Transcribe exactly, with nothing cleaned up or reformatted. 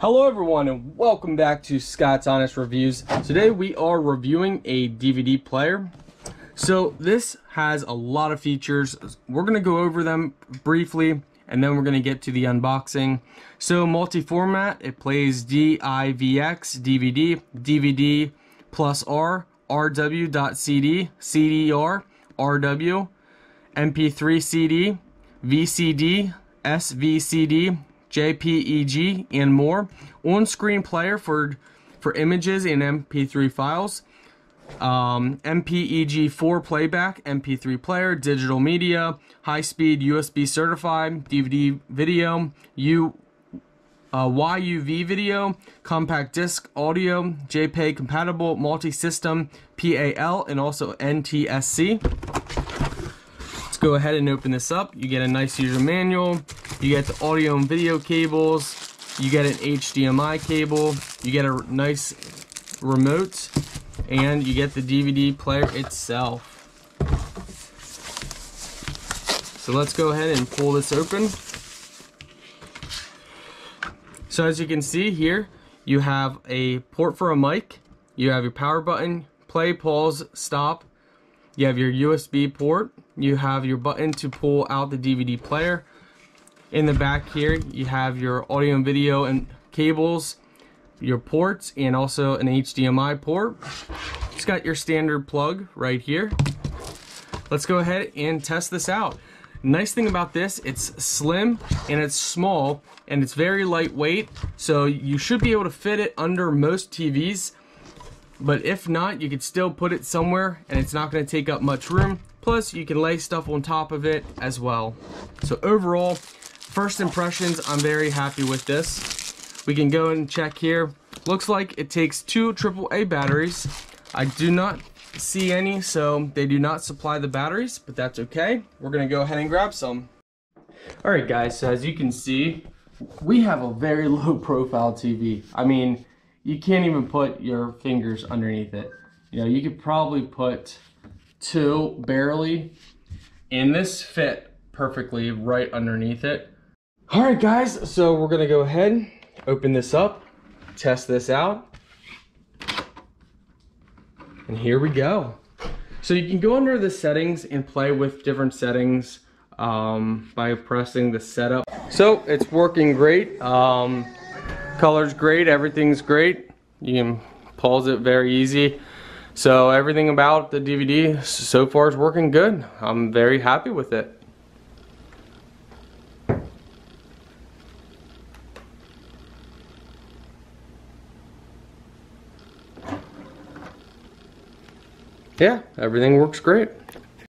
Hello everyone and welcome back to Scott's Honest Reviews. Today we are reviewing a D V D player. So this has a lot of features. We're going to go over them briefly and then we're going to get to the unboxing. So multi-format, it plays D I V X, D V D, D V D plus R, R W dot C D, C D R, R W, M P three C D, V C D, S V C D, J P E G, and more. On-screen player for for images and M P three files, um, M P E G four playback, M P three player, digital media, high-speed U S B certified, D V D video, U, uh, Y U V video, compact disc audio, JPEG compatible, multi-system, P A L, and also N T S C. Let's go ahead and open this up. You get a nice user manual. You get the audio and video cables, you get an H D M I cable, you get a nice remote, and you get the D V D player itself. So let's go ahead and pull this open. So as you can see here, you have a port for a mic, you have your power button, play, pause, stop, you have your U S B port, you have your button to pull out the D V D player. In the back here, you have your audio and video and cables, your ports, and also an H D M I port. It's got your standard plug right here. Let's go ahead and test this out. Nice thing about this, it's slim and it's small and it's very lightweight, so you should be able to fit it under most T Vs. But if not, you could still put it somewhere and it's not going to take up much room. Plus, you can lay stuff on top of it as well. So overall, first impressions, I'm very happy with this. We can go and check here. Looks like it takes two triple A batteries. I do not see any, so they do not supply the batteries, but that's okay. We're gonna go ahead and grab some. All right guys, so as you can see, we have a very low profile T V. I mean, you can't even put your fingers underneath it. You know, you could probably put two barely, and this fit perfectly right underneath it. All right guys, so we're gonna go ahead, open this up, test this out, and here we go. So you can go under the settings and play with different settings um, by pressing the setup. So it's working great, um, color's great, everything's great. You can pause it very easy. So everything about the D V D so far is working good. I'm very happy with it. Yeah, everything works great.